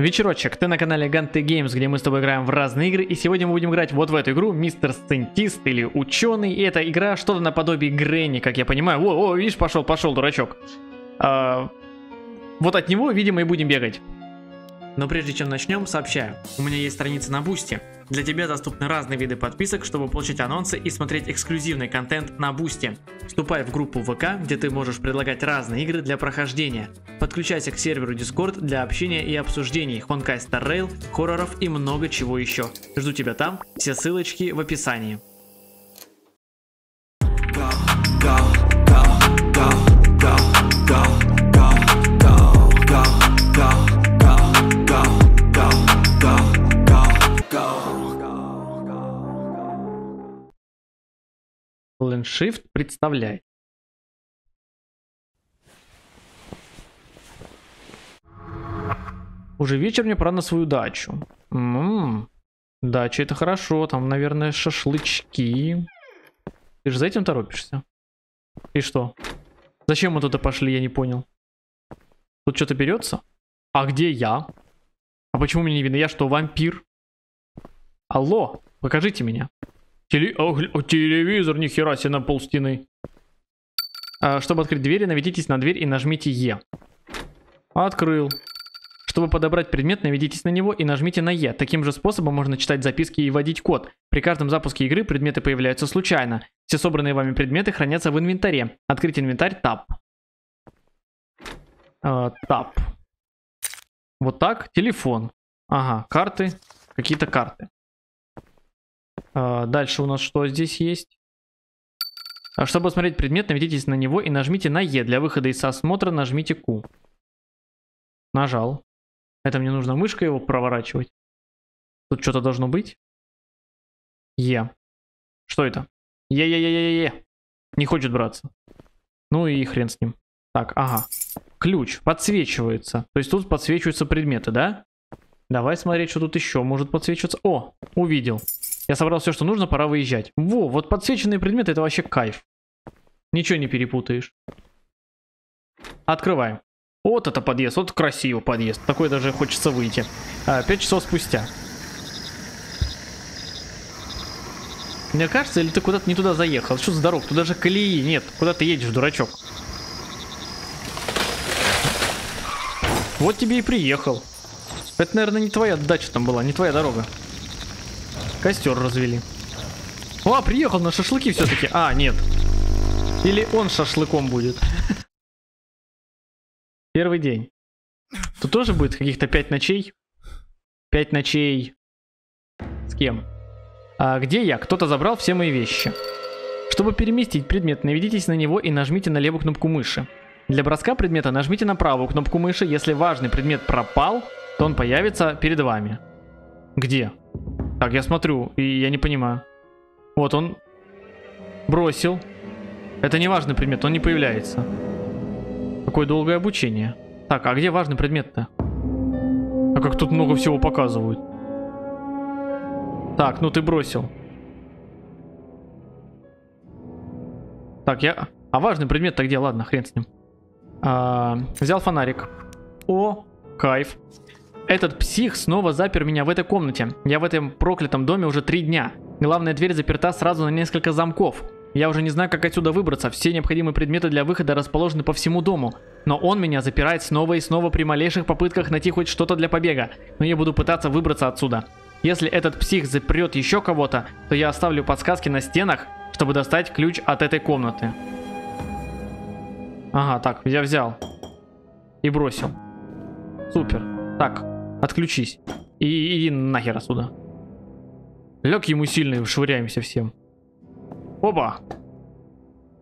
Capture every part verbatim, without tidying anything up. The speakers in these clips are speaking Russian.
Вечерочек, ты на канале GanteGames, где мы с тобой играем в разные игры, и сегодня мы будем играть вот в эту игру, мистер Scientist или Ученый, и эта игра что-то наподобие Грэнни, как я понимаю. О, о, видишь, пошел, пошел, дурачок. А, вот от него, видимо, и будем бегать. Но прежде чем начнем, сообщаю, у меня есть страница на Boosty. Для тебя доступны разные виды подписок, чтобы получить анонсы и смотреть эксклюзивный контент на Boosty. Вступай в группу ВК, где ты можешь предлагать разные игры для прохождения. Подключайся к серверу Discord для общения и обсуждений, Honkai Star Rail, хорроров и много чего еще. Жду тебя там, все ссылочки в описании. Shift представляет. Уже вечер, мне пора на свою дачу. М-м-м. Дача — это хорошо. Там, наверное, шашлычки. Ты же за этим торопишься? И что? Зачем мы туда пошли, я не понял. Тут что-то берется? А где я? А почему мне не видно? Я что, вампир? Алло, покажите меня. Теле... О, телевизор, нихера себе, на пол стены. А, чтобы открыть двери, наведитесь на дверь и нажмите Е. Открыл. Чтобы подобрать предмет, наведитесь на него и нажмите на Е. Таким же способом можно читать записки и вводить код. При каждом запуске игры предметы появляются случайно. Все собранные вами предметы хранятся в инвентаре. Открыть инвентарь — Tab. А, Tab. Вот так. Телефон. Ага, карты. Какие-то карты. Дальше у нас что здесь есть? Чтобы посмотреть предмет, наведитесь на него и нажмите на Е. Для выхода из осмотра нажмите Q. Нажал. Это мне нужно мышкой его проворачивать. Тут что-то должно быть. Е. Что это? Е-е-е-е-е. Не хочет браться. Ну и хрен с ним. Так, ага. Ключ. Подсвечивается. То есть тут подсвечиваются предметы, да? Давай смотреть, что тут еще может подсвечиваться. О, увидел. Я собрал все, что нужно, пора выезжать. Во, вот подсвеченные предметы — это вообще кайф. Ничего не перепутаешь. Открываем. Вот это подъезд, вот красивый подъезд. Такой даже хочется выйти. А, пять часов спустя. Мне кажется, или ты куда-то не туда заехал? Что за дорог? Туда же колеи нет. Куда ты едешь, дурачок? Вот тебе и приехал. Это, наверное, не твоя дача там была, не твоя дорога. Костер развели. О, приехал на шашлыки все-таки. А, нет. Или он шашлыком будет. Первый день. Тут тоже будет каких-то пять ночей? Пять ночей. С кем? А, где я? Кто-то забрал все мои вещи. Чтобы переместить предмет, наведитесь на него и нажмите на левую кнопку мыши. Для броска предмета нажмите на правую кнопку мыши. Если важный предмет пропал, то он появится перед вами. Где? Так, я смотрю, и я не понимаю. Вот он бросил. Это не важный предмет, он не появляется. Какое долгое обучение. Так, а где важный предмет-то? А как тут много всего показывают. Так, ну ты бросил. Так, я... А важный предмет-то где? Ладно, хрен с ним. А, взял фонарик. О, кайф. Этот псих снова запер меня в этой комнате. Я в этом проклятом доме уже три дня. Главная дверь заперта сразу на несколько замков. Я уже не знаю, как отсюда выбраться. Все необходимые предметы для выхода расположены по всему дому. Но он меня запирает снова и снова при малейших попытках найти хоть что-то для побега. Но я буду пытаться выбраться отсюда. Если этот псих запрет еще кого-то, то я оставлю подсказки на стенах, чтобы достать ключ от этой комнаты. Ага, так, я взял. И бросил. Супер. Так, отключись. И иди нахер отсюда. Лег ему сильно, швыряемся всем. Опа.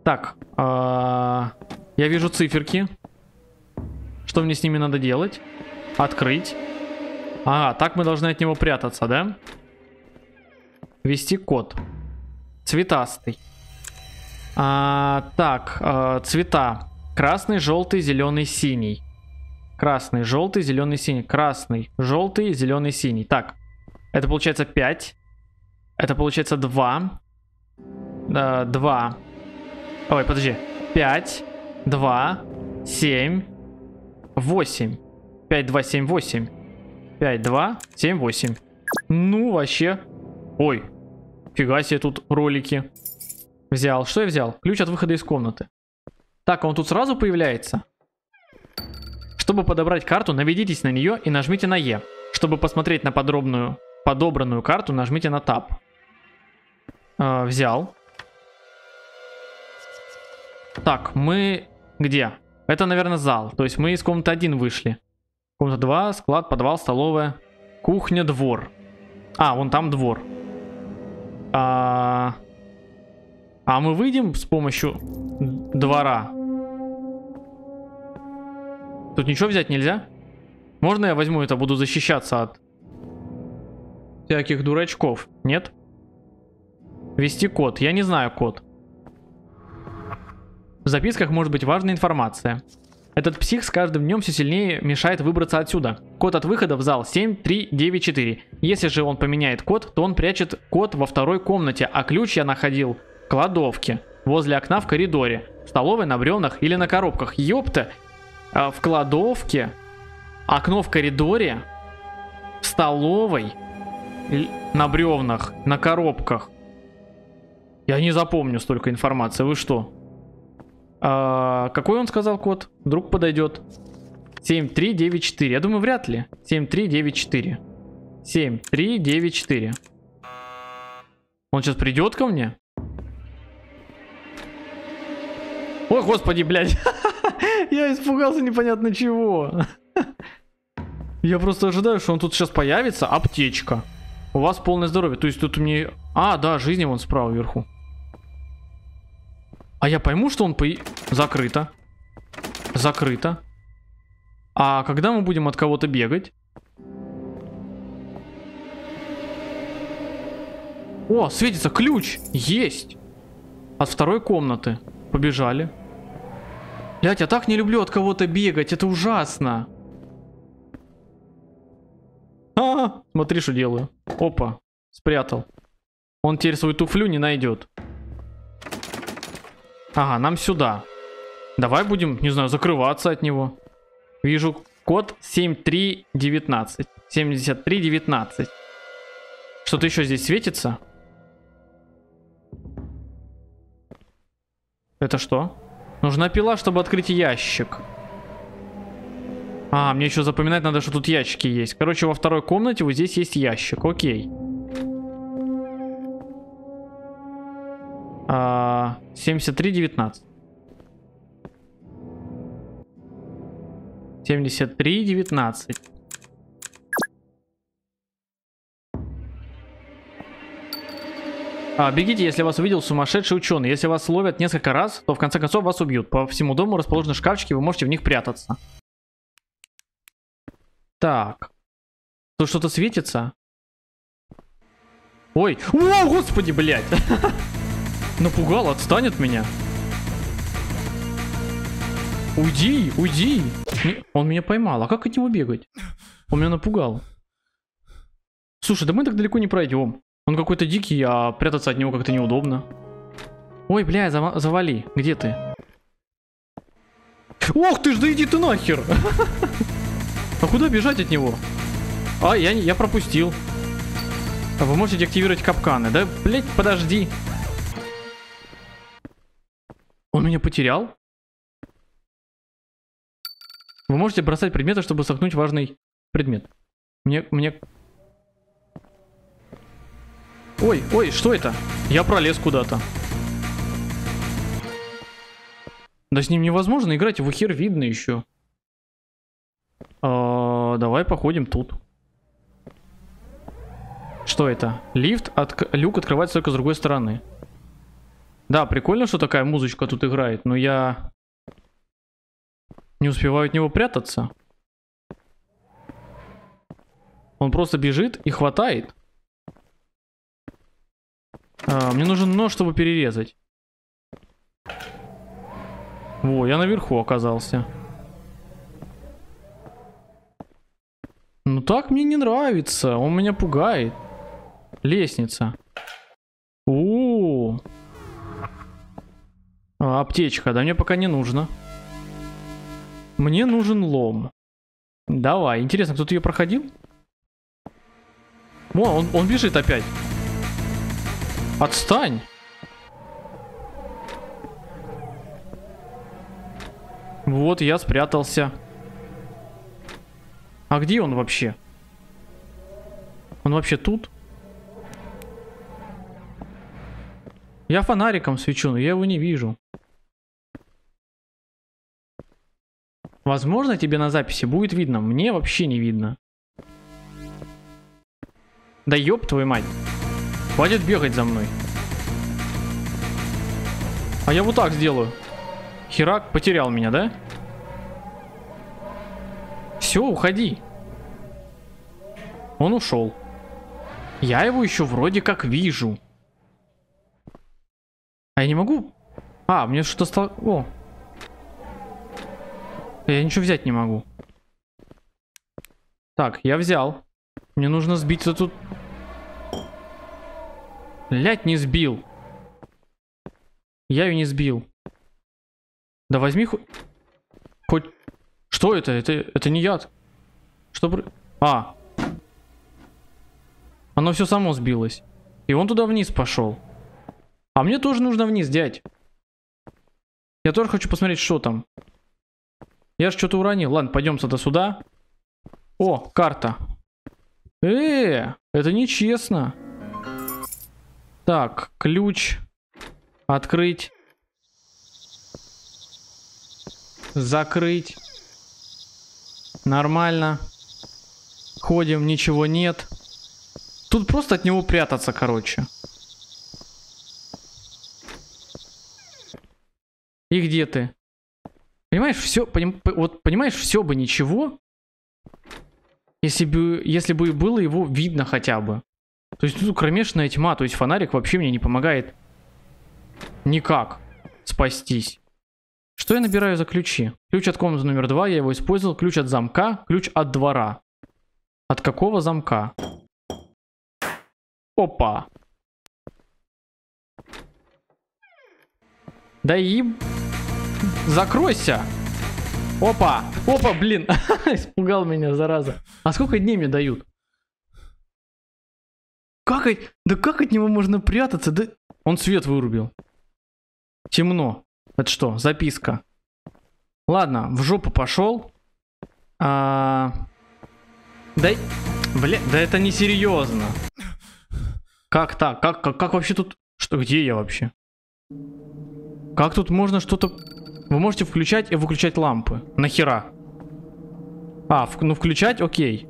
Так. Я вижу циферки. Что мне с ними надо делать? Открыть. А, так мы должны от него прятаться, да? Ввести код. Цветастый. Так, цвета. Красный, желтый, зеленый, синий. Красный, желтый, зеленый, синий. Красный, желтый, зеленый, синий. Так, это получается пять. Это получается два. Э, два. Ой, подожди. пять, два, семь, восемь. пять, два, семь, восемь. пять, два, семь, восемь. Ну, вообще. Ой, фига себе тут ролики. Взял. Что я взял? Ключ от выхода из комнаты. Так, он тут сразу появляется? Чтобы подобрать карту, наведитесь на нее и нажмите на Е. Чтобы посмотреть на подробную, подобранную карту, нажмите на Tab. Э, взял. Так, мы... Где? Это, наверное, зал. То есть мы из комнаты один вышли. Комната два, склад, подвал, столовая, кухня, двор. А, вон там двор. А... а мы выйдем с помощью двора? Тут ничего взять нельзя? Можно я возьму это, буду защищаться от всяких дурачков? Нет? Ввести код. Я не знаю код. В записках может быть важная информация. Этот псих с каждым днем все сильнее мешает выбраться отсюда. Код от выхода в зал семь три девять четыре. Если же он поменяет код, то он прячет код во второй комнате, а ключ я находил в кладовке, возле окна в коридоре, в столовой, на бревнах или на коробках. Ёпта! В кладовке, окно в коридоре, в столовой, на бревнах, на коробках. Я не запомню столько информации, вы что? А, какой он сказал код? Вдруг подойдет. семь три девять четыре. Я думаю, вряд ли. семь три девять четыре. семь три девять четыре. Он сейчас придет ко мне? Ой, господи, блядь. Я испугался непонятно чего. Я просто ожидаю, что он тут сейчас появится. Аптечка. У вас полное здоровье. То есть тут мне... А, да, жизни вон справа вверху. А я пойму, что он по... Закрыто. Закрыто. А когда мы будем от кого-то бегать? О, светится ключ. Есть. От второй комнаты. Побежали. Блять, я так не люблю от кого-то бегать. Это ужасно. А-а-а. Смотри, что делаю. Опа. Спрятал. Он теперь свою туфлю не найдет. Ага, нам сюда. Давай будем, не знаю, закрываться от него. Вижу код семь три девятнадцать. семьдесят три девятнадцать. Что-то еще здесь светится? Это что? Нужна пила, чтобы открыть ящик. А, мне еще запоминать надо, что тут ящики есть. Короче, во второй комнате вот здесь есть ящик. Окей. семьдесят три девятнадцать. семьдесят три девятнадцать. А, бегите, если вас увидел сумасшедший ученый. Если вас ловят несколько раз, то в конце концов вас убьют. По всему дому расположены шкафчики, вы можете в них прятаться. Так. Тут что-то светится? Ой. О, господи, блядь. Напугал, отстань от меня. Уйди, уйди. Он меня поймал, а как от него бегать? Он меня напугал. Слушай, да мы так далеко не пройдем. Он какой-то дикий, а прятаться от него как-то неудобно. Ой, бля, зав завали, где ты? Ох ты ж, да иди ты нахер. А куда бежать от него? А, я, я пропустил. Вы можете активировать капканы. Да, блядь, подожди. Он меня потерял? Вы можете бросать предметы, чтобы сохнуть важный предмет. Мне... мне... Ой, ой, что это? Я пролез куда-то. Да с ним невозможно играть, его хер видно еще. А, давай походим тут. Что это? Лифт, от... люк открывается только с другой стороны. Да, прикольно, что такая музычка тут играет, но я не успеваю от него прятаться. Он просто бежит и хватает. А, мне нужен нож, чтобы перерезать. Во, я наверху оказался. Ну так мне не нравится, он меня пугает. Лестница. У-у-у. А, аптечка, да мне пока не нужно. Мне нужен лом. Давай, интересно, кто-то ее проходил? О, он, он бежит опять. Отстань. Вот я спрятался. А где он вообще? Он вообще тут? Я фонариком свечу, но я его не вижу. Возможно, тебе на записи будет видно. Мне вообще не видно. Да ёб твою мать. Хватит бегать за мной. А я вот так сделаю. Херак потерял меня, да? Все, уходи. Он ушел. Я его еще вроде как вижу. А я не могу... А, мне что-то стало... О. Я ничего взять не могу. Так, я взял. Мне нужно сбить эту... Блять, не сбил. Я ее не сбил. Да возьми хоть... Хоть... Что это? Это, это не яд. Что... А. Оно все само сбилось. И он туда вниз пошел. А мне тоже нужно вниз, дядь. Я тоже хочу посмотреть, что там. Я же что-то уронил. Ладно, пойдем сюда сюда. О, карта. Э, это нечестно. Так, ключ. Открыть. Закрыть. Нормально. Ходим, ничего нет. Тут просто от него прятаться, короче. И где ты? Понимаешь, все, поним, вот понимаешь, все бы ничего, если бы, если бы было его видно хотя бы. То есть тут кромешная тьма, то есть фонарик вообще мне не помогает никак спастись. Что я набираю за ключи? Ключ от комнаты номер два, я его использовал. Ключ от замка, ключ от двора. От какого замка? Опа. Да и... Закройся. Опа. Опа, блин. Испугал меня, зараза. А сколько дней мне дают? Как от... Да как от него можно прятаться? Да... Он свет вырубил. Темно. Это что? Записка. Ладно, в жопу пошел. А... Да... Блин, да это несерьезно. Как так? Как, как, как вообще тут... Что, где я вообще? Как тут можно что-то... Вы можете включать и выключать лампы. Нахера? А, в... ну включать, окей.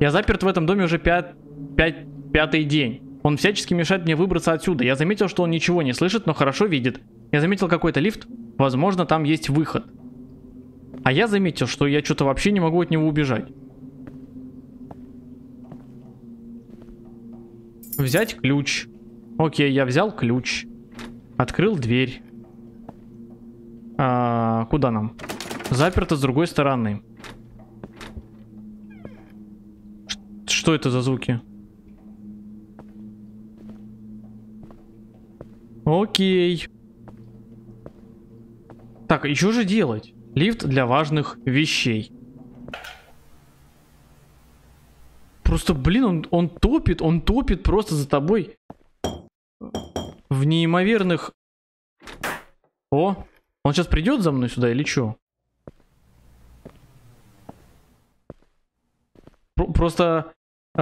Я заперт в этом доме уже пят... Пят... пятый день. Он всячески мешает мне выбраться отсюда. Я заметил, что он ничего не слышит, но хорошо видит. Я заметил какой-то лифт. Возможно, там есть выход. А я заметил, что я что-то вообще не могу от него убежать. Взять ключ. Окей, я взял ключ. Открыл дверь. А, куда нам? Заперто с другой стороны. Что это за звуки? Окей. Так, и что же делать? Лифт для важных вещей. Просто, блин, он, он топит, он топит просто за тобой. В неимоверных... О, он сейчас придет за мной сюда или что? Просто э,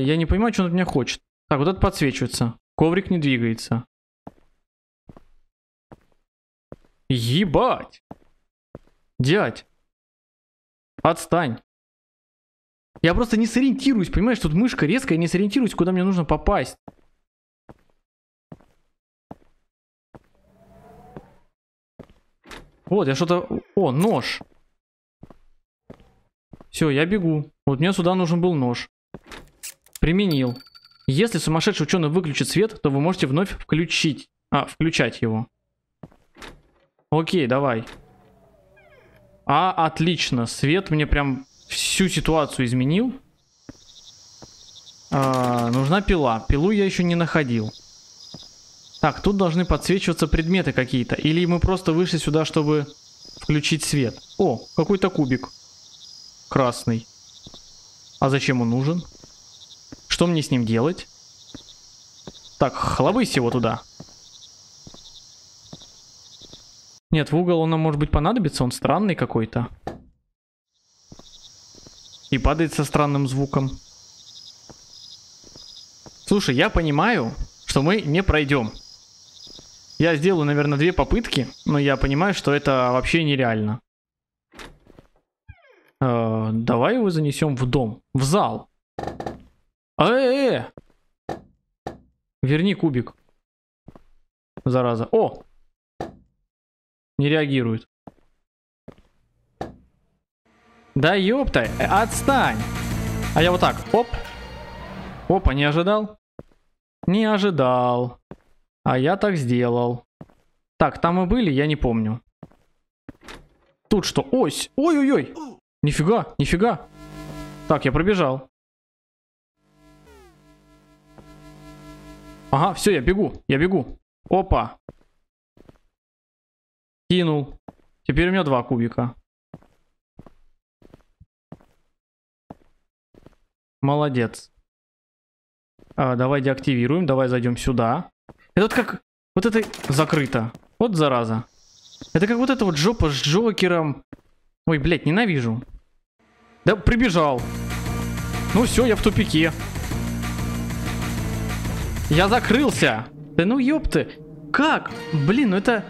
я не понимаю, что он от меня хочет. Так, вот это подсвечивается. Коврик не двигается. Ебать! Дядь! Отстань! Я просто не сориентируюсь, понимаешь? Тут мышка резкая, я не сориентируюсь, куда мне нужно попасть. Вот, я что-то... О, нож. Все, я бегу. Вот мне сюда нужен был нож. Применил. Если сумасшедший ученый выключит свет, то вы можете вновь включить... А, включать его. Окей, давай. А, отлично. Свет мне прям всю ситуацию изменил. А, нужна пила. Пилу я еще не находил. Так, тут должны подсвечиваться предметы какие-то. Или мы просто вышли сюда, чтобы включить свет. О, какой-то кубик. Красный. А зачем он нужен? Что мне с ним делать? Так, хлобысь его туда. Нет, в угол он нам, может быть, понадобится. Он странный какой-то. И падает со странным звуком. Слушай, я понимаю, что мы не пройдем. Я сделаю, наверное, две попытки, но я понимаю, что это вообще нереально. Э, давай его занесем в дом, в зал. Э-э-э! Верни кубик. Зараза. О! Не реагирует. Да ёпта, отстань! А я вот так, оп. Опа, не ожидал? Не ожидал. А я так сделал. Так, там мы были, я не помню. Тут что? Ось! Ой-ой-ой! Нифига, нифига. Так, я пробежал. Ага, все, я бегу, я бегу. Опа. Кинул. Теперь у меня два кубика. Молодец. А, давай деактивируем, давай зайдем сюда. Это вот как... Вот это закрыто. Вот зараза. Это как вот эта вот жопа с Джокером. Ой, блядь, ненавижу. Да, прибежал. Ну все, я в тупике. Я закрылся. Да ну ёпты. Как? Блин, ну это...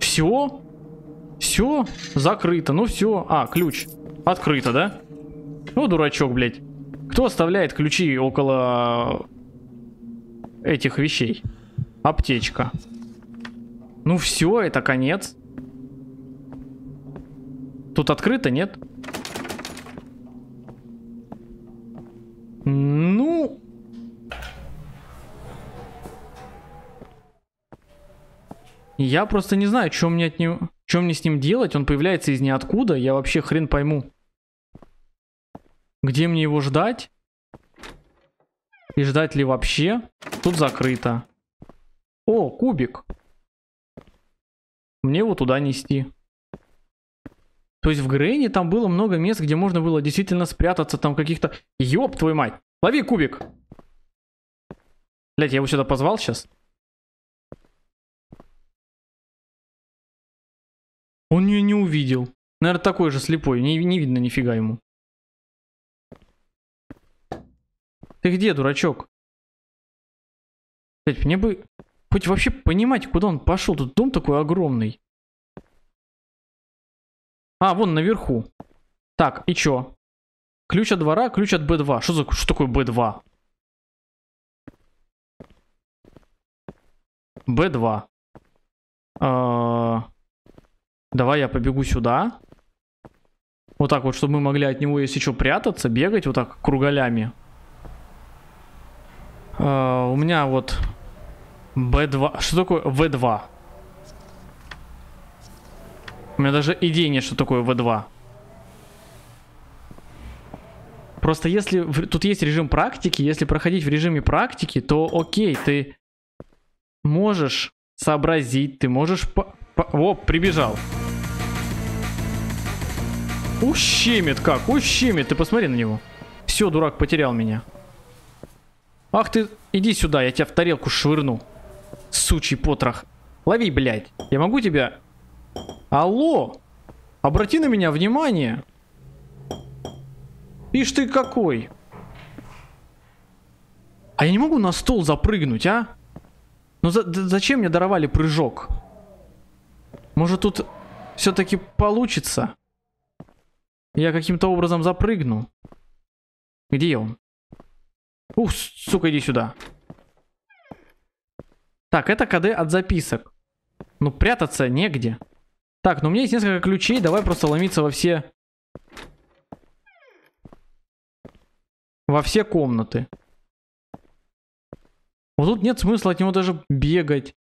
Все? Все? Закрыто. Ну все. А, ключ. Открыто, да? Ну, дурачок, блядь. Кто оставляет ключи около этих вещей? Аптечка. Ну все, это конец. Тут открыто, нет? Ну... Я просто не знаю, что мне, от него, что мне с ним делать. Он появляется из ниоткуда. Я вообще хрен пойму. Где мне его ждать? И ждать ли вообще? Тут закрыто. О, кубик. Мне его туда нести. То есть в Грэнни там было много мест, где можно было действительно спрятаться. Там каких-то... Ёб твою мать! Лови кубик! Блять, я его сюда позвал сейчас? Он ее не увидел. Наверное, такой же слепой. Не, не видно нифига ему. Ты где, дурачок? Блять, мне бы... Хоть вообще понимать, куда он пошел. Тут дом такой огромный. А, вон наверху. Так, и чё? Ключ от двора, ключ от бэ два. Что за... Что такое бэ два? бэ два. А... Давай я побегу сюда. Вот так вот, чтобы мы могли от него, если что, прятаться, бегать вот так кругалями. Э, у меня вот бэ два. Что такое вэ два? У меня даже идеи нет, что такое вэ два. Просто если... Тут есть режим практики. Если проходить в режиме практики, то окей, ты можешь сообразить, ты можешь... По... О, прибежал. Ущемит как, ущемит. Ты посмотри на него. Все, дурак, потерял меня. Ах ты, иди сюда, я тебя в тарелку швырну. Сучий потрох. Лови, блядь. Я могу тебя... Алло. Обрати на меня внимание. Ишь ты какой. А я не могу на стол запрыгнуть, а? Ну за зачем мне даровали прыжок? Может, тут все-таки получится? Я каким-то образом запрыгну. Где он? Ух, сука, иди сюда. Так, это ка дэ от записок. Ну, прятаться негде. Так, ну у меня есть несколько ключей. Давай просто ломиться во все... Во все комнаты. Вот тут нет смысла от него даже бегать.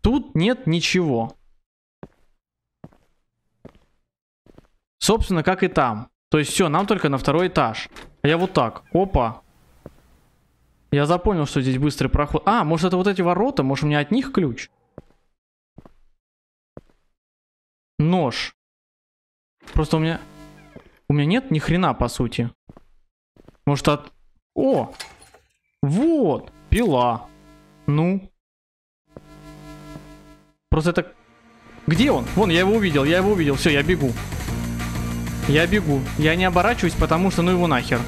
Тут нет ничего. Собственно, как и там. То есть все, нам только на второй этаж. А я вот так. Опа. Я запомнил, что здесь быстрый проход. А, может это вот эти ворота? Может у меня от них ключ? Нож. Просто у меня... У меня нет ни хрена, по сути. Может от... О! Вот! Пила. Ну. Просто это... Где он? Вон, я его увидел, я его увидел. Все, я бегу. Я бегу. Я не оборачиваюсь, потому что ну его нахер.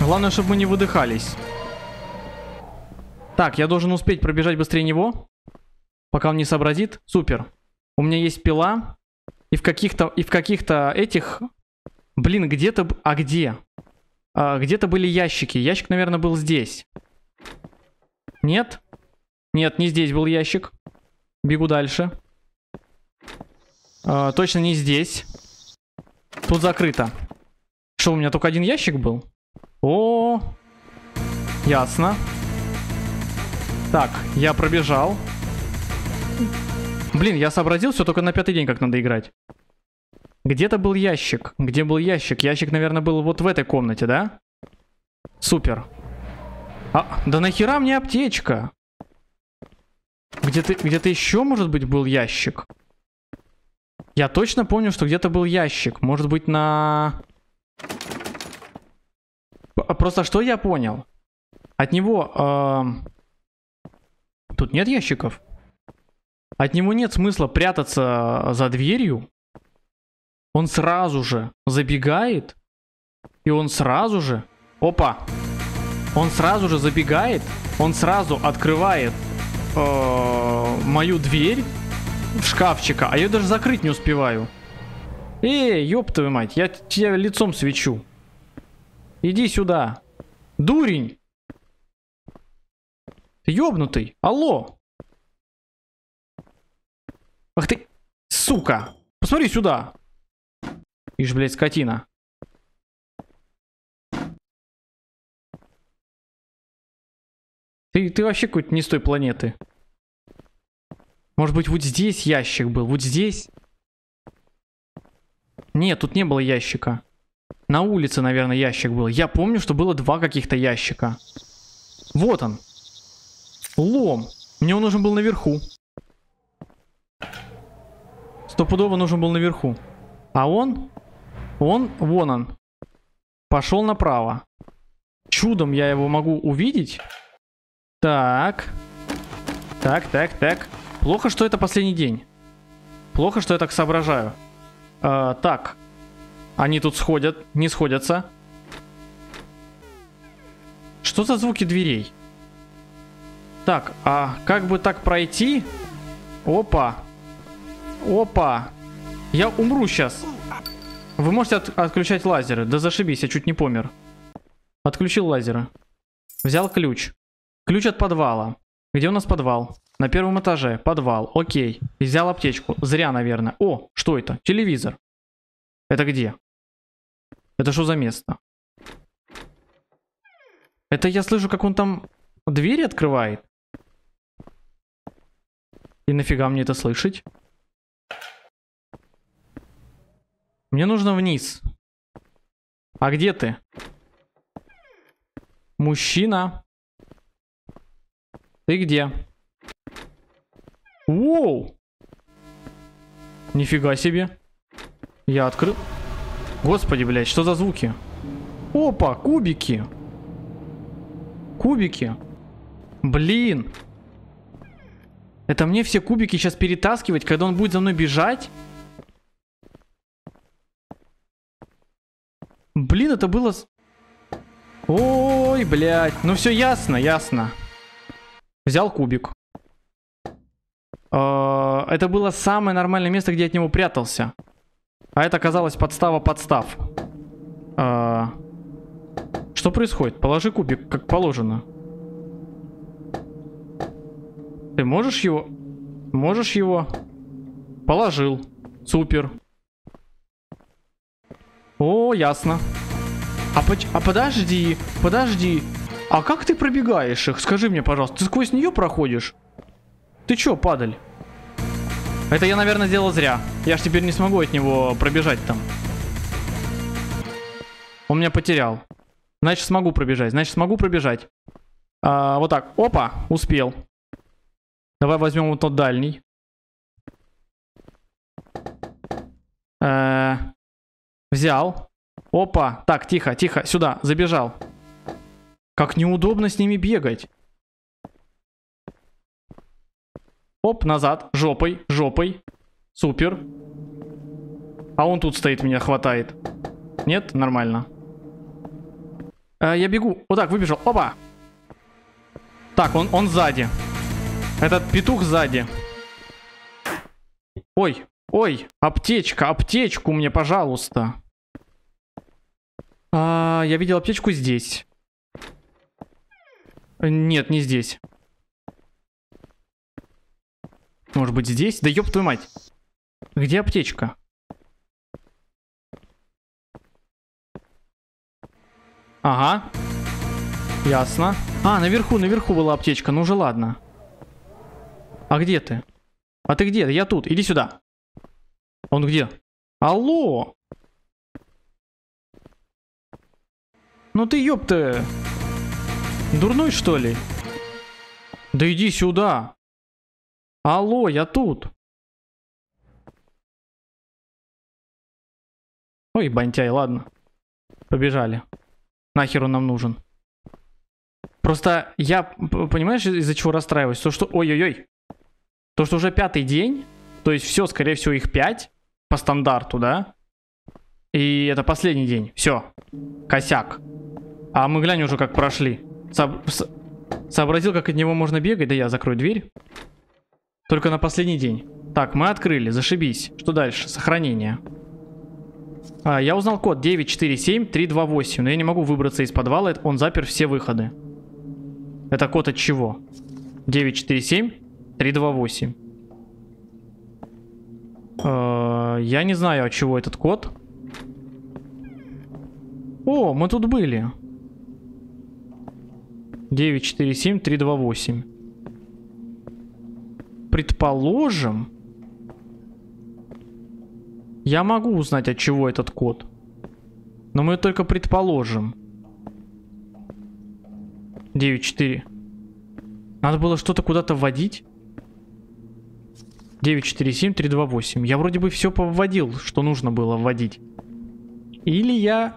Главное, чтобы мы не выдыхались. Так, я должен успеть пробежать быстрее него. Пока он не сообразит. Супер. У меня есть пила. И в каких-то... И в каких-то этих... Блин, где-то... А где? А, где-то были ящики. Ящик, наверное, был здесь. Нет? Нет, не здесь был ящик. Бегу дальше. А, точно не здесь. Тут закрыто. Что, у меня только один ящик был? О, ясно. Так, я пробежал. Блин, я сообразил, все только на пятый день как надо играть. Где-то был ящик. Где был ящик? Ящик, наверное, был вот в этой комнате, да? Супер. А, да нахера мне аптечка? Где-то, где-то еще, может быть, был ящик? Я точно помню, что где-то был ящик. Может быть, на... Просто что я понял? От него... Э... Тут нет ящиков. От него нет смысла прятаться за дверью. Он сразу же забегает. И он сразу же... Опа! Он сразу же забегает. Он сразу открывает э... мою дверь шкафчика. А я ее даже закрыть не успеваю. Эй, ёб твою мать, я тебя лицом свечу. Иди сюда. Дурень. Ты ёбнутый. Алло. Ах ты, сука. Посмотри сюда. Ишь, блядь, скотина. Ты, ты вообще какой-то не с той планеты. Может быть, вот здесь ящик был? Вот здесь? Нет, тут не было ящика. На улице, наверное, ящик был. Я помню, что было два каких-то ящика. Вот он. Лом. Мне он нужен был наверху. Стопудово нужен был наверху. А он? Он, вон он. Пошел направо. Чудом я его могу увидеть. Так. Так, так, так. Плохо, что это последний день. Плохо, что я так соображаю. А, так. Они тут сходят, не сходятся. Что за звуки дверей? Так, а как бы так пройти? Опа. Опа. Я умру сейчас. Вы можете от- отключать лазеры. Да зашибись, я чуть не помер. Отключил лазеры. Взял ключ. Ключ от подвала. Где у нас подвал? На первом этаже. Подвал. Окей. Взял аптечку. Зря, наверное. О, что это? Телевизор. Это где? Это что за место? Это я слышу, как он там двери открывает. И нафига мне это слышать? Мне нужно вниз. А где ты? Мужчина. Ты где? Воу! Нифига себе. Я открыл... Господи, блядь, что за звуки? Опа, кубики. Кубики. Блин. Это мне все кубики сейчас перетаскивать, когда он будет за мной бежать? Блин, это было... Ой, блядь. Ну все ясно, ясно. Взял кубик. Это было самое нормальное место, где я от него прятался. А это оказалось подстава подстав. А... Что происходит? Положи кубик, как положено. Ты можешь его? Можешь его? Положил. Супер. О, ясно. А, поч... а подожди, подожди. А как ты пробегаешь их? Скажи мне, пожалуйста, ты сквозь нее проходишь? Ты чё, падаль? Это я, наверное, сделал зря. Я ж теперь не смогу от него пробежать там. Он меня потерял. Значит, смогу пробежать. Значит, смогу пробежать. А, вот так. Опа, успел. Давай возьмем вот тот дальний. Э-э- взял. Опа. Так, тихо, тихо. Сюда. Забежал. Как неудобно с ними бегать. Оп, назад. Жопой, жопой. Супер. А он тут стоит, меня хватает. Нет? Нормально. Э, я бегу. Вот так, выбежал. Опа. Так, он, он сзади. Этот петух сзади. Ой, ой. Аптечка, аптечку мне, пожалуйста. А, я видел аптечку здесь. Нет, не здесь. Может быть, здесь? Да ёб твою мать. Где аптечка? Ага. Ясно. А, наверху, наверху была аптечка. Ну же, ладно. А где ты? А ты где? Я тут. Иди сюда. Он где? Алло. Ну ты, ёпта. Дурной, что ли? Да иди сюда. Алло, я тут. Ой, бантяй, ладно. Побежали. Нахер он нам нужен. Просто я, понимаешь, из-за чего расстраиваюсь? То, что... Ой-ой-ой. То, что уже пятый день. То есть все, скорее всего, их пять. По стандарту, да? И это последний день. Все. Косяк. А мы глянь уже, как прошли. Со- со- сообразил, как от него можно бегать. Да я закрою дверь. Только на последний день. Так, мы открыли, зашибись. Что дальше? Сохранение. А, я узнал код девять четыре семь три два восемь, но я не могу выбраться из подвала, он запер все выходы. Это код от чего? девять четыре семь три два восемь. А, я не знаю, от чего этот код. О, мы тут были. девять четыре семь три два восемь. Предположим, я могу узнать, от чего этот код. Но мы только предположим. девять четыре. Надо было что-то куда-то вводить. девять четыре семь три два восемь. Я вроде бы все повводил, что нужно было вводить. Или я...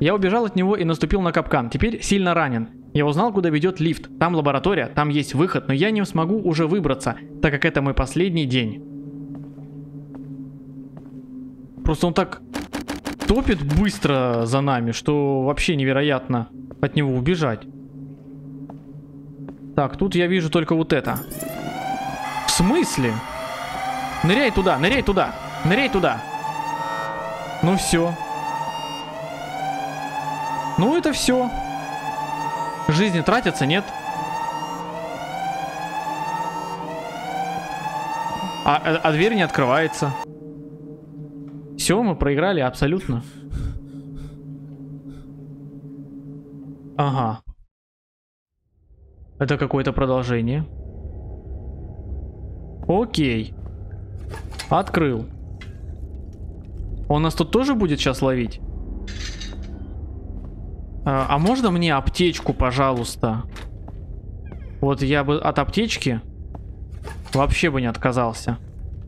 Я убежал от него и наступил на капкан. Теперь сильно ранен. Я узнал, куда ведет лифт. Там лаборатория, там есть выход, но я не смогу уже выбраться, так как это мой последний день. Просто он так топит быстро за нами, что вообще невероятно от него убежать. Так, тут я вижу только вот это. В смысле? Ныряй туда, ныряй туда, ныряй туда. Ну все. Ну это все. Жизни тратятся, нет? А, а, а дверь не открывается. Все, мы проиграли абсолютно. Ага. Это какое-то продолжение. Окей. Открыл. Он нас тут тоже будет сейчас ловить? А можно мне аптечку, пожалуйста? Вот я бы от аптечки вообще бы не отказался.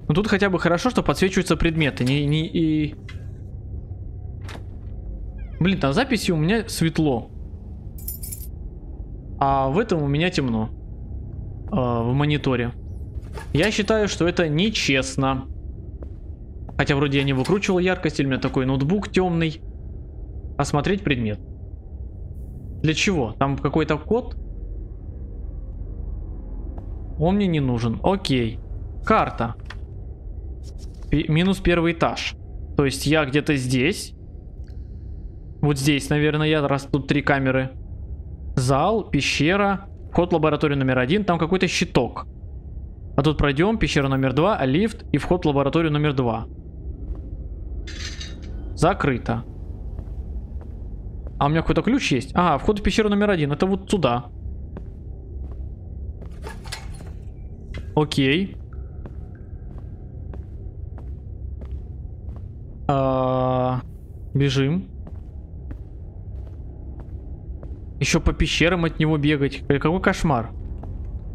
Но тут хотя бы хорошо, что подсвечиваются предметы. Не, не, и... Блин, на записи у меня светло. А в этом у меня темно. Э, в мониторе. Я считаю, что это нечестно. Хотя вроде я не выкручивал яркость, или у меня такой ноутбук темный. Осмотреть предмет. Для чего? Там какой-то код? Он мне не нужен. Окей. Карта. Пи- минус первый этаж. То есть я где-то здесь. Вот здесь, наверное, я. Раз тут три камеры. Зал, пещера. Вход в лабораторию номер один. Там какой-то щиток. А тут пройдем. Пещера номер два. Лифт и вход в лабораторию номер два. Закрыто. А у меня какой-то ключ есть. А, вход в пещеру номер один. Это вот сюда. Окей. А-а-а, бежим. Еще по пещерам от него бегать. Какой кошмар.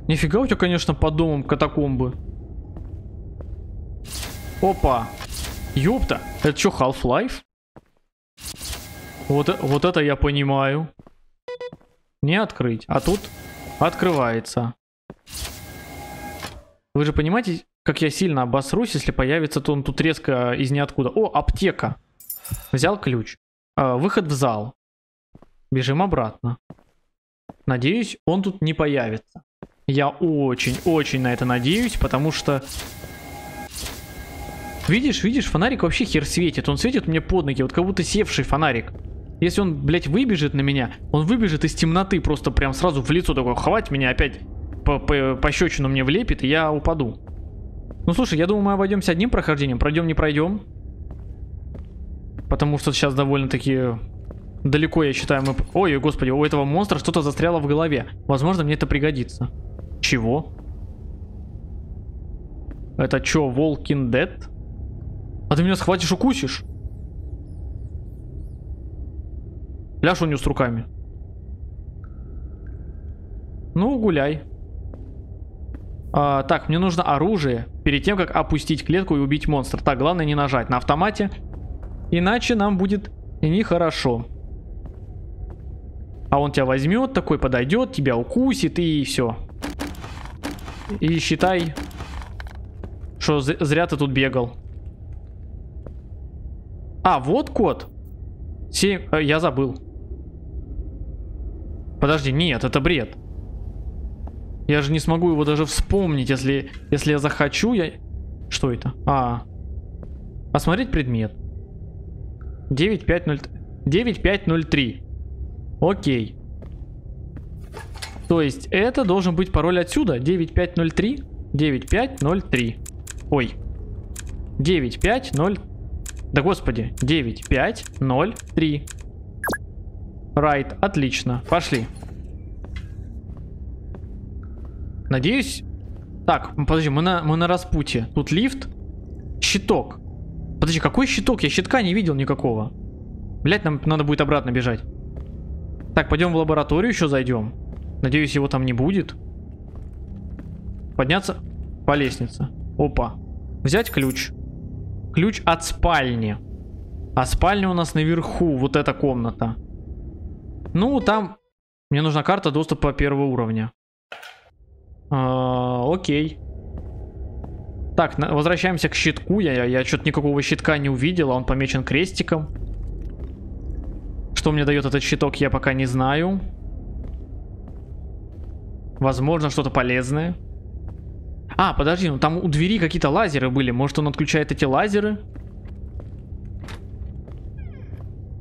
Нифига у тебя, конечно, по домам катакомбы. Опа. Ёпта, это что, Half-Life? Вот, вот это я понимаю. Не открыть, а тут открывается. Вы же понимаете, как я сильно обосрусь, если появится, то он тут резко из ниоткуда. О, аптека. Взял ключ. А, выход в зал. Бежим обратно. Надеюсь, он тут не появится. Я очень-очень на это надеюсь, потому что... Видишь, видишь, фонарик вообще хер светит. Он светит мне под ноги, вот как будто севший фонарик. Если он, блядь, выбежит на меня, он выбежит из темноты, просто прям сразу в лицо такое, хватит меня, опять по -по пощечину мне влепит, и я упаду. Ну, слушай, я думаю, мы обойдемся одним прохождением, пройдем, не пройдем. Потому что сейчас довольно-таки далеко, я считаю, мы... Ой, господи, у этого монстра что-то застряло в голове. Возможно, мне это пригодится. Чего? Это чё, Walking Dead? А ты меня схватишь, укусишь? Ляж у него с руками. Ну, гуляй. А, так, мне нужно оружие перед тем, как опустить клетку и убить монстра. Так, главное не нажать на автомате. Иначе нам будет нехорошо. А он тебя возьмет, такой подойдет, тебя укусит и все. И считай, что зря ты тут бегал. А, вот код. семь... Я забыл. Подожди, нет, это бред. Я же не смогу его даже вспомнить, если, если я захочу, я... Что это? А, посмотреть предмет. девять пять ноль три. Окей. То есть это должен быть пароль отсюда. девять пять ноль три. девять пять ноль три. Ой. девять пять ноль три. Да господи. девять пять ноль три. Right, отлично. Пошли. Надеюсь... Так, подожди, мы на, мы на распутье. Тут лифт. Щиток. Подожди, какой щиток? Я щитка не видел никакого. Блять, нам надо будет обратно бежать. Так, пойдем в лабораторию еще зайдем. Надеюсь, его там не будет. Подняться по лестнице. Опа. Взять ключ. Ключ от спальни. А спальня у нас наверху. Вот эта комната. Ну, там... Мне нужна карта доступа первого уровня. А, окей. Так, возвращаемся к щитку. Я, я, я что-то никакого щитка не увидел, а он помечен крестиком. Что мне дает этот щиток, я пока не знаю. Возможно, что-то полезное. А, подожди, ну там у двери какие-то лазеры были. Может, он отключает эти лазеры?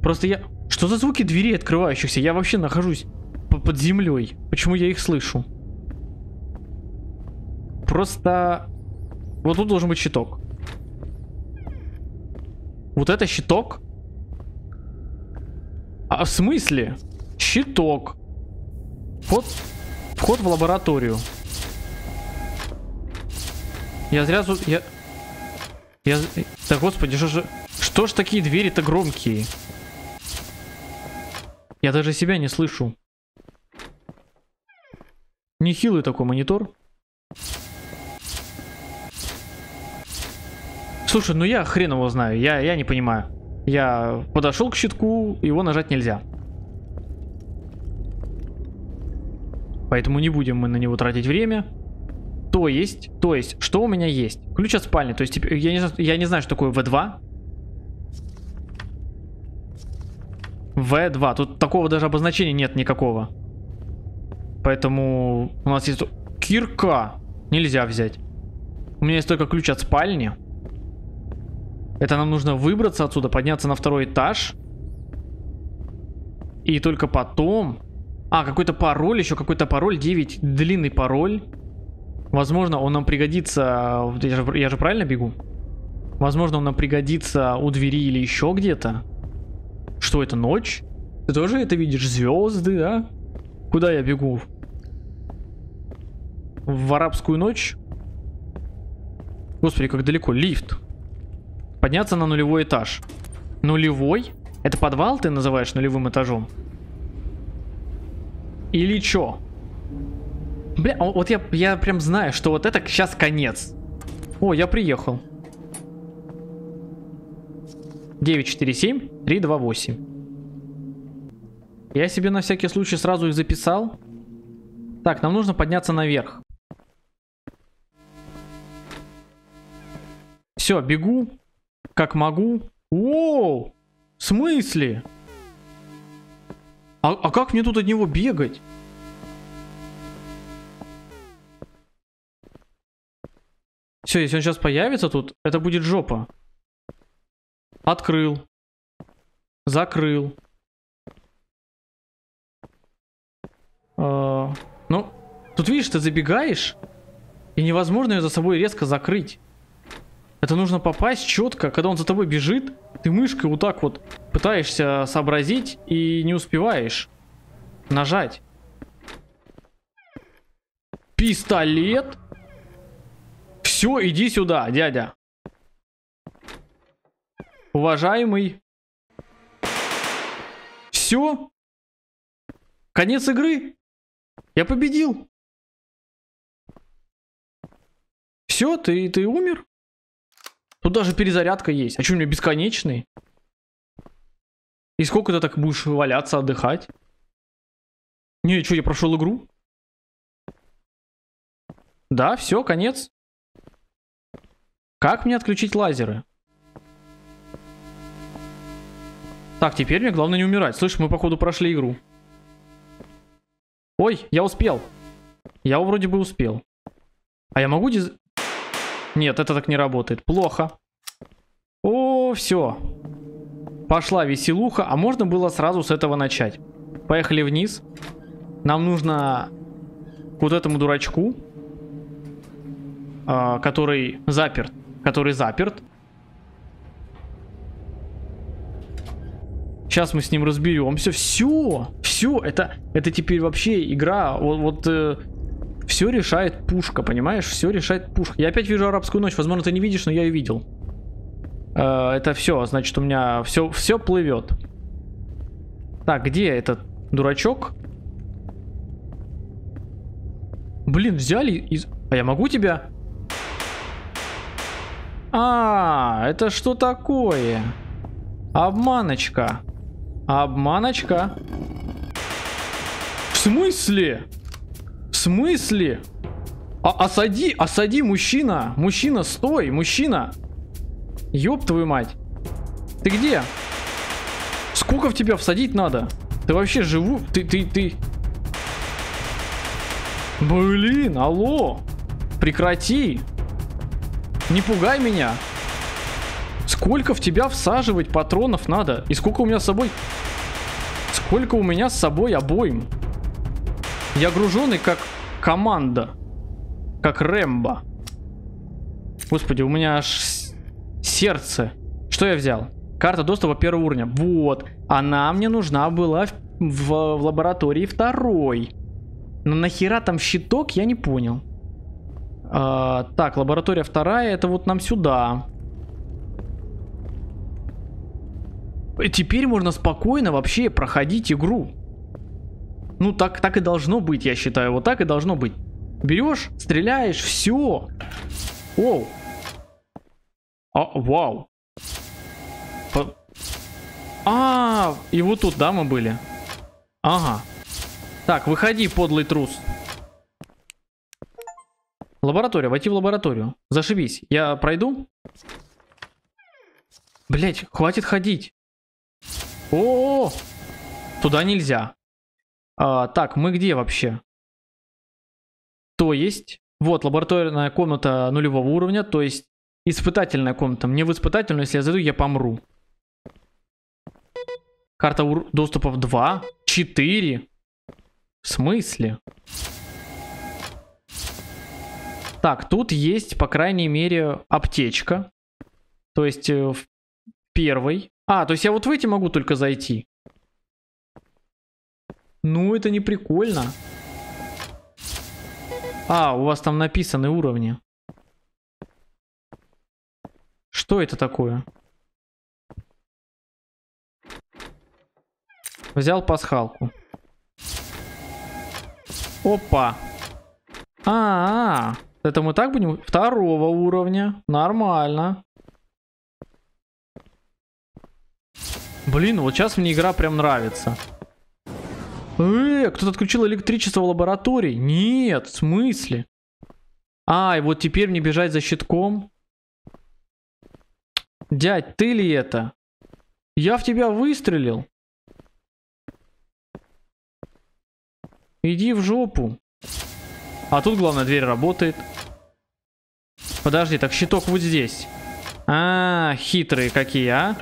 Просто я... Что за звуки дверей открывающихся? Я вообще нахожусь под землей. Почему я их слышу? Просто... Вот тут должен быть щиток. Вот это щиток? А в смысле? Щиток. Вход, вход в лабораторию. Я зря... Зу... Я... Я... Да господи, что же... Что ж такие двери-то громкие? Я даже себя не слышу. Нехилый такой монитор. Слушай, ну я хрен его знаю, я, я не понимаю. Я подошел к щитку, его нажать нельзя. Поэтому не будем мы на него тратить время. То есть, то есть, что у меня есть? Ключ от спальни, то есть я не, я не знаю, что такое вэ два. вэ два, тут такого даже обозначения нет никакого. Поэтому у нас есть... Кирка нельзя взять. У меня есть только ключ от спальни. Это нам нужно выбраться отсюда, подняться на второй этаж. И только потом... А, какой-то пароль, еще какой-то пароль, девять, длинный пароль. Возможно, он нам пригодится... Я же, я же правильно бегу? Возможно, он нам пригодится у двери или еще где-то. Что это, ночь? Ты тоже это видишь? Звезды, да? Куда я бегу? В арабскую ночь? Господи, как далеко. Лифт. Подняться на нулевой этаж. Нулевой? Это подвал ты называешь нулевым этажом? Или чё? Бля, вот я, я прям знаю, что вот это сейчас конец. О, я приехал. девять четыре семь три два восемь. Я себе на всякий случай сразу их записал. Так, нам нужно подняться наверх. Все, бегу, как могу. О, в смысле? А, а как мне тут от него бегать? Все, если он сейчас появится тут, это будет жопа. Открыл. Закрыл. А, ну, тут видишь, ты забегаешь, и невозможно ее за собой резко закрыть. Это нужно попасть четко, когда он за тобой бежит, ты мышкой вот так вот пытаешься сообразить и не успеваешь нажать. Пистолет. Все, иди сюда, дядя. Уважаемый. Все. Конец игры. Я победил. Все, ты, ты умер. Тут даже перезарядка есть. А что, у меня бесконечный? И сколько ты так будешь валяться, отдыхать? Не, что, я прошел игру? Да, все, конец. Как мне отключить лазеры? Так, теперь мне главное не умирать. Слышь, мы, походу, прошли игру. Ой, я успел. Я вроде бы успел. А я могу диз... Нет, это так не работает. Плохо. О, все. Пошла веселуха. А можно было сразу с этого начать. Поехали вниз. Нам нужно к вот этому дурачку, который заперт. Который заперт. Сейчас мы с ним разберемся. Все, все, это, это теперь вообще игра. Вот, вот э, все решает пушка, понимаешь? Все решает пушка. Я опять вижу арабскую ночь. Возможно, ты не видишь, но я ее видел. Э, это все, значит, у меня все, все плывет. Так, где этот дурачок? Блин, взяли из... А я могу тебя? А, это что такое? Обманочка. Обманочка. В смысле? В смысле? А, осади, осади, мужчина. Мужчина, стой, мужчина. Ёб твою мать. Ты где? Сколько в тебя всадить надо? Ты вообще живу? Ты, ты, ты. Блин, алло. Прекрати. Не пугай меня. Сколько в тебя всаживать патронов надо? И сколько у меня с собой... Сколько у меня с собой обоим? Я груженный как команда. Как Рэмбо. Господи, у меня аж сердце. Что я взял? Карта доступа первого уровня. Вот. Она мне нужна была в, в, в лаборатории второй. Но нахера там щиток, я не понял. А, так, лаборатория вторая, это вот нам сюда. Теперь можно спокойно вообще проходить игру. Ну так, так и должно быть, я считаю. Вот так и должно быть. Берешь, стреляешь, все. Оу. А, вау. По... А, и вот тут, да, мы были. Ага. Так, выходи, подлый трус. Лаборатория, войти в лабораторию. Зашибись, я пройду? Блять, хватит ходить. О, -о, -о! Туда нельзя. А, так, мы где вообще? То есть, вот лабораторная комната нулевого уровня, то есть испытательная комната. Мне в испытательную, если я зайду, я помру. Карта доступов два, четыре. В смысле? Так, тут есть, по крайней мере, аптечка. То есть, э, в первой. А, то есть я вот в эти могу только зайти. Ну, это не прикольно. А, у вас там написаны уровни. Что это такое? Взял пасхалку. Опа. А-а-а. Это мы так будем? Второго уровня. Нормально. Блин, вот сейчас мне игра прям нравится. Э, кто-то отключил электричество в лаборатории. Нет, в смысле? А, и вот теперь мне бежать за щитком. Дядь, ты ли это? Я в тебя выстрелил. Иди в жопу. А тут, главное, дверь работает. Подожди, так щиток вот здесь. А, хитрые какие, а?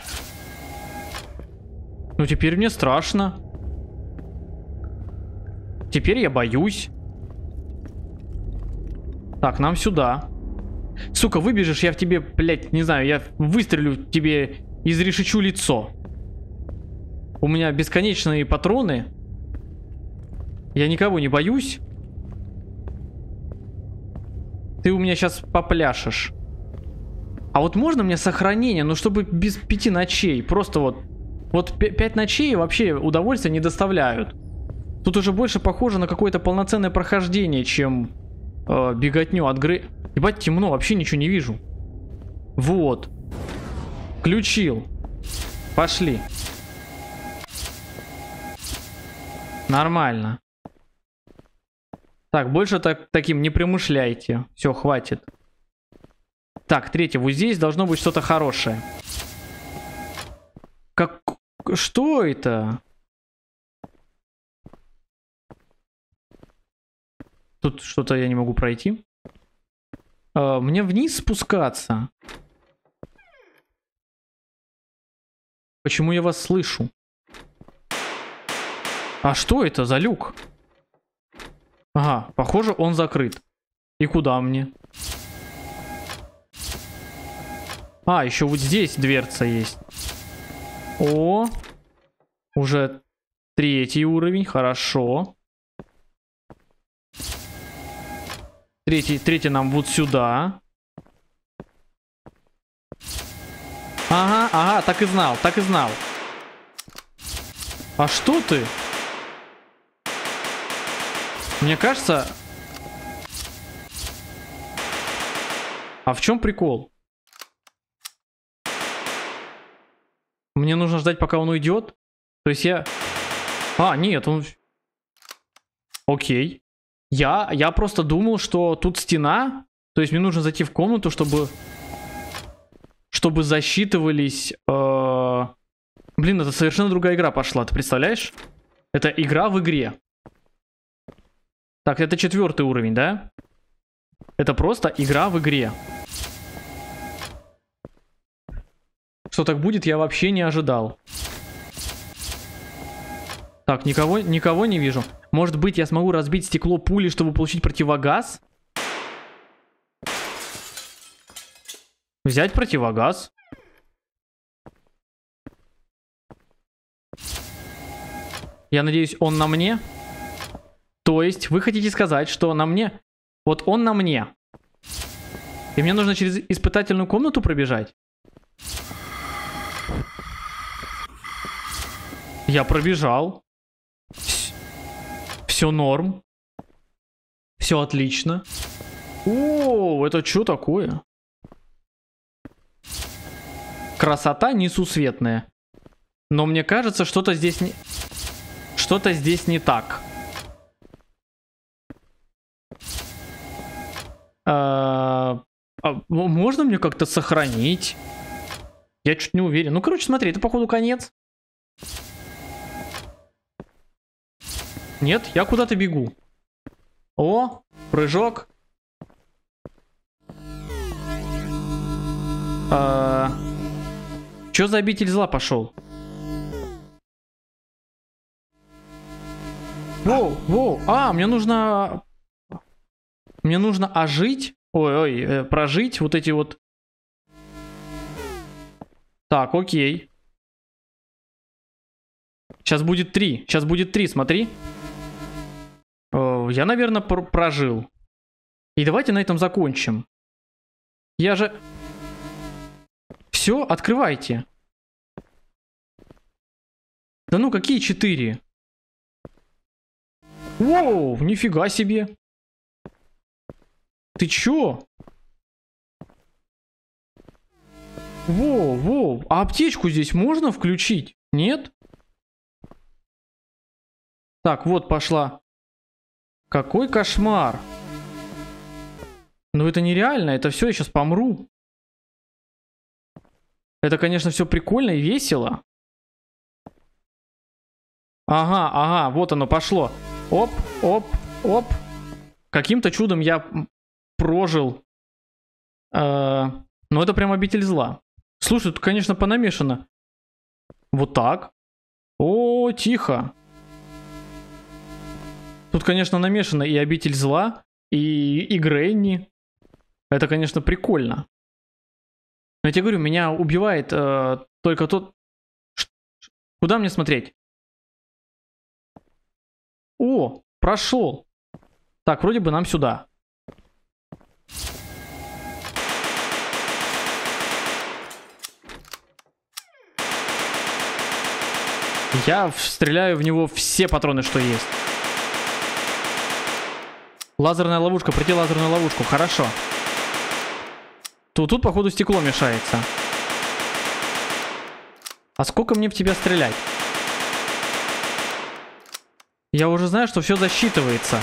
Ну теперь мне страшно. Теперь я боюсь. Так, нам сюда. Сука, выбежишь, я в тебе, блядь, не знаю, я выстрелю тебе, изрешечу лицо. У меня бесконечные патроны. Я никого не боюсь. Ты у меня сейчас попляшешь. А вот можно мне сохранение, ну чтобы без пяти ночей? Просто вот... Вот пять ночей вообще удовольствия не доставляют. Тут уже больше похоже на какое-то полноценное прохождение, чем э, беготню от гры... Ебать, темно, вообще ничего не вижу. Вот. Включил. Пошли. Нормально. Так, больше так, таким не примышляйте. Все, хватит. Так, третье. Вот здесь должно быть что-то хорошее. Как... Что это? Тут что-то я не могу пройти. Мне вниз спускаться. Почему я вас слышу? А что это за люк? Ага, похоже, он закрыт. И куда мне? А, еще вот здесь дверца есть. О, уже третий уровень, хорошо. Третий, третий нам вот сюда. Ага, ага, так и знал, так и знал. А что ты? Мне кажется... А в чем прикол? Мне нужно ждать, пока он уйдет? То есть я... А, нет, он... Окей. Я, я просто думал, что тут стена, то есть мне нужно зайти в комнату, чтобы, чтобы засчитывались... Э... Блин, это совершенно другая игра пошла, ты представляешь? Это игра в игре. Так, это четвертый уровень, да? Это просто игра в игре. Что так будет, я вообще не ожидал. Так, никого, никого не вижу. Может быть, я смогу разбить стекло пули, чтобы получить противогаз? Взять противогаз. Я надеюсь, он на мне? То есть, вы хотите сказать, что на мне? Вот он на мне. И мне нужно через испытательную комнату пробежать? Я пробежал. Все норм. Все отлично. О, это что такое? Красота несусветная. Но мне кажется, что-то здесь не... Что-то здесь не так. А, а можно мне как-то сохранить? Я чуть не уверен. Ну, короче, смотри, это, походу, конец. Нет, я куда-то бегу. О, прыжок. А, чё за обитель зла пошел? Воу, воу. А, мне нужно... Мне нужно ожить. Ой-ой, э, прожить вот эти вот... Так, окей. Сейчас будет три. Сейчас будет три, смотри. Я, наверное, прожил. И давайте на этом закончим. Я же... Все, открывайте. Да ну, какие четыре? Воу, нифига себе. Ты чё? Воу, воу. А аптечку здесь можно включить? Нет? Так, вот пошла. Какой кошмар. Ну это нереально, это все, я сейчас помру. Это, конечно, все прикольно и весело. Ага, ага, вот оно пошло. Оп, оп, оп. Каким-то чудом я прожил. Э-э- ну это прям обитель зла. Слушай, тут, конечно, понамешано. Вот так. О, тихо. Тут, конечно, намешано и обитель зла, и, и Грэнни. Это, конечно, прикольно. Но я тебе говорю, меня убивает э, только тот... Куда мне смотреть? О, прошел. Так, вроде бы нам сюда. Я стреляю в него все патроны, что есть. Лазерная ловушка, пройти лазерную ловушку, хорошо. Тут, тут, походу, стекло мешается. А сколько мне в тебя стрелять? Я уже знаю, что все засчитывается.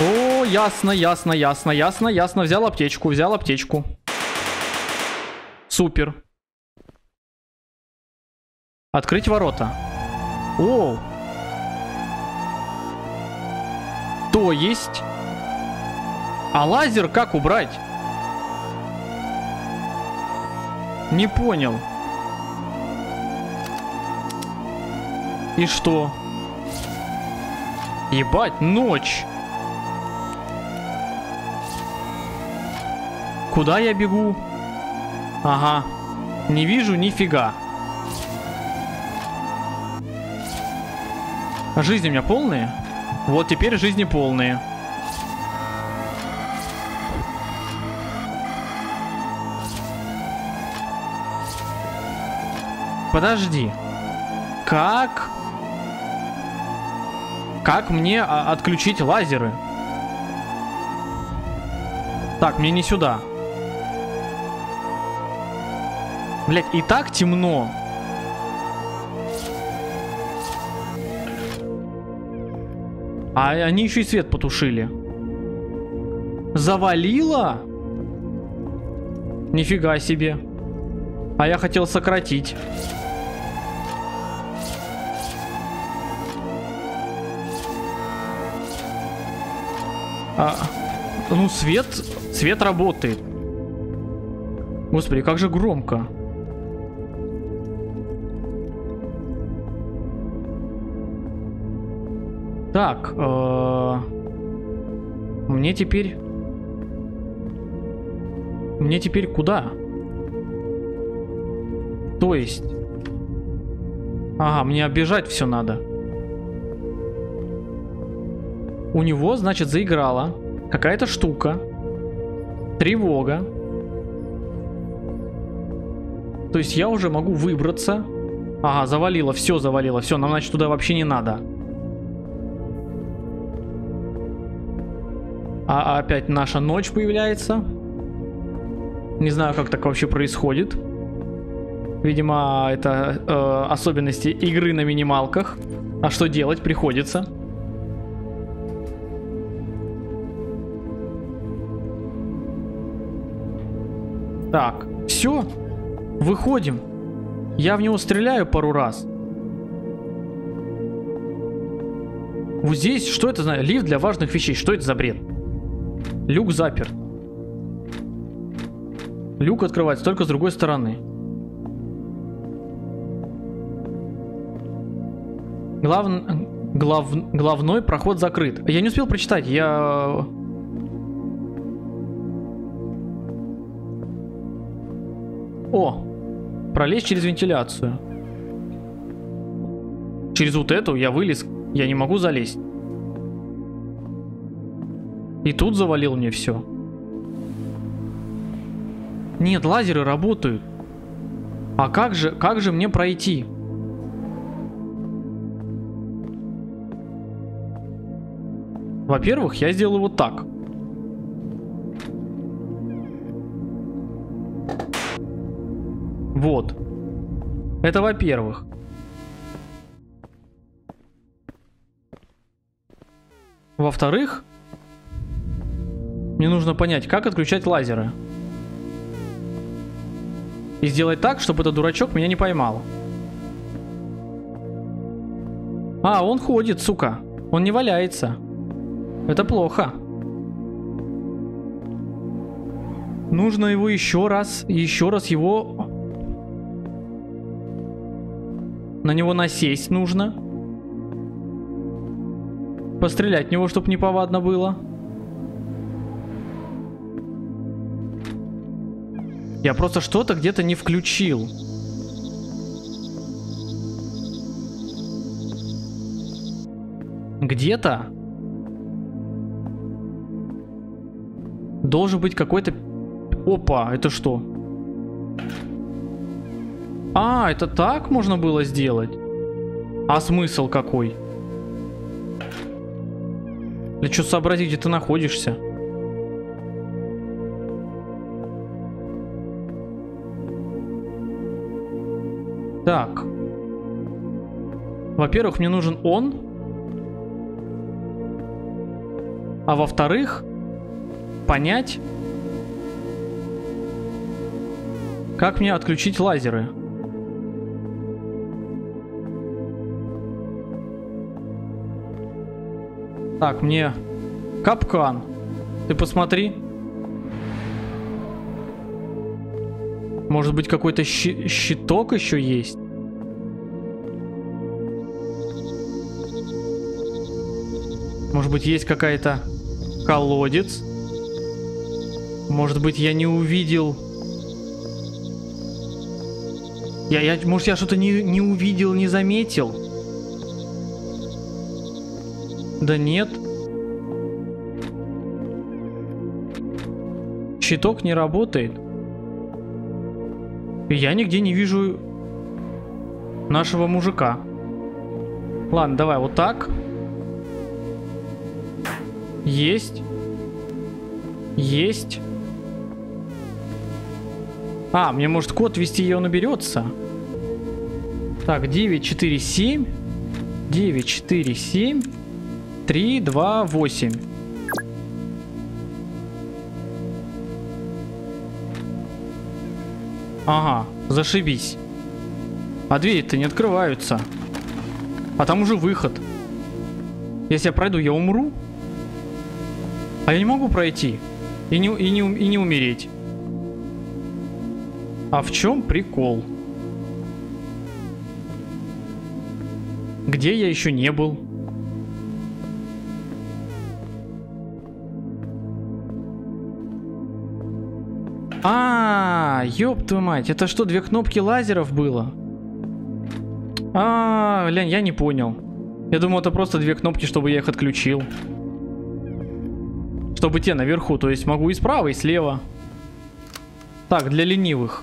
О, ясно, ясно, ясно, ясно, ясно. Взял аптечку, взял аптечку. Супер. Открыть ворота. О! То есть... А лазер как убрать? Не понял. И что? Ебать, ночь! Куда я бегу? Ага. Не вижу нифига. Жизни у меня полные? Вот теперь жизни полные. Подожди. Как? Как мне отключить лазеры? Так, мне не сюда. Блять, и так темно. А они еще и свет потушили. Завалило? Нифига себе. А я хотел сократить. А, ну свет, свет работает. Господи, как же громко. Так, э-э, мне теперь... Мне теперь куда? То есть... Ага, мне оббежать все надо. У него, значит, заиграла какая-то штука. Тревога. То есть я уже могу выбраться. Ага, завалило, все завалило. Все, нам, значит, туда вообще не надо. А опять наша ночь появляется. Не знаю, как так вообще происходит. Видимо, это э, особенности игры на минималках. А что делать приходится. Так, все. Выходим. Я в него стреляю пару раз. Вот здесь, что это за... Лифт для важных вещей. Что это за бред? Люк заперт. Люк открывается только с другой стороны. Глав... Глав... Главной проход закрыт. Я не успел прочитать, я... О! Пролезть через вентиляцию. Через вот эту я вылез. Я не могу залезть. И тут завалил мне все. Нет, лазеры работают. А как же, как же мне пройти? Во-первых, я сделаю вот так. Вот. Это во-первых. Во-вторых, мне нужно понять, как отключать лазеры. И сделать так, чтобы этот дурачок меня не поймал. А, он ходит, сука. Он не валяется. Это плохо. Нужно его еще раз, еще раз его... На него насесть нужно. Пострелять в него, чтобы неповадно было. Я просто что-то где-то не включил. Где-то должен быть какой-то... Опа, это что? А, это так можно было сделать? А смысл какой? Или что сообразить, где ты находишься? Так. Во-первых, мне нужен он. А во-вторых, понять, как мне отключить лазеры. Так, мне... Капкан. Ты посмотри. Может быть, какой-то щи- щиток еще есть? Может быть, есть какая-то колодец? Может быть, я не увидел... Я, я, может, я что-то не, не увидел, не заметил? Да нет. Щиток не работает. И я нигде не вижу нашего мужика. Ладно, давай вот так. Есть. Есть. А, мне может код вести, и он уберется. Так, девять четыре семь. девять четыре семь. три два восемь. Ага, зашибись. А двери-то не открываются. А там уже выход. Если я пройду, я умру. А я не могу пройти. И не, и не, и не умереть. А в чем прикол? Где я еще не был? А, ёб твою мать, это что, две кнопки лазеров было? А, блин, я не понял. Я думал, это просто две кнопки, чтобы я их отключил. Чтобы те наверху, то есть могу и справа, и слева. Так, для ленивых.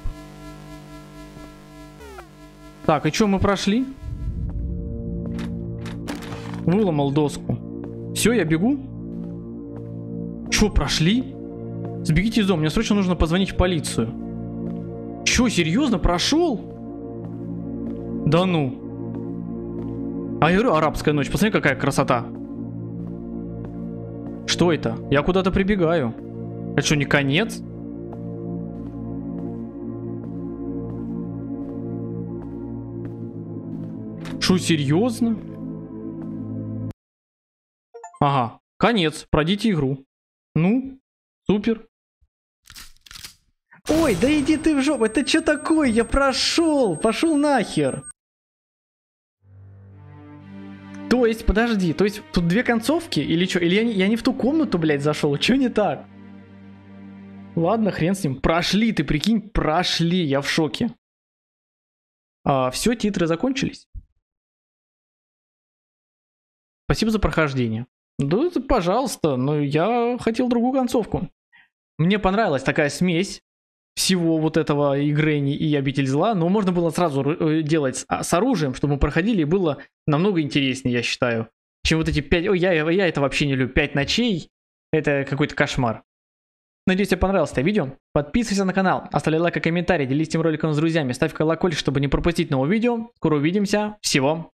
Так, и что мы прошли? Выломал доску. Все, я бегу. Че, прошли? Сбегите из дома, мне срочно нужно позвонить в полицию. Че, серьезно, прошел? Да ну. А я говорю, арабская ночь, посмотри, какая красота. Что это? Я куда-то прибегаю. Это что, не конец? Шо, серьезно? Ага, конец, пройдите игру. Ну, супер. Ой, да иди ты в жопу, это что такое? Я прошел, пошел нахер. То есть, подожди, то есть тут две концовки или что? Или я не, я не в ту комнату, блядь, зашел, что не так? Ладно, хрен с ним, прошли, ты прикинь, прошли, я в шоке. А, все, титры закончились. Спасибо за прохождение. Да, пожалуйста, но я хотел другую концовку. Мне понравилась такая смесь всего вот этого и Грэнни, и Обитель Зла, но можно было сразу делать с оружием, чтобы мы проходили, и было намного интереснее, я считаю, чем вот эти пять... Ой, я, я это вообще не люблю. пять ночей — это какой-то кошмар. Надеюсь, тебе понравилось это видео. Подписывайся на канал, оставляй лайк и комментарий, делись этим роликом с друзьями, ставь колокольчик, чтобы не пропустить новые видео. Скоро увидимся, всего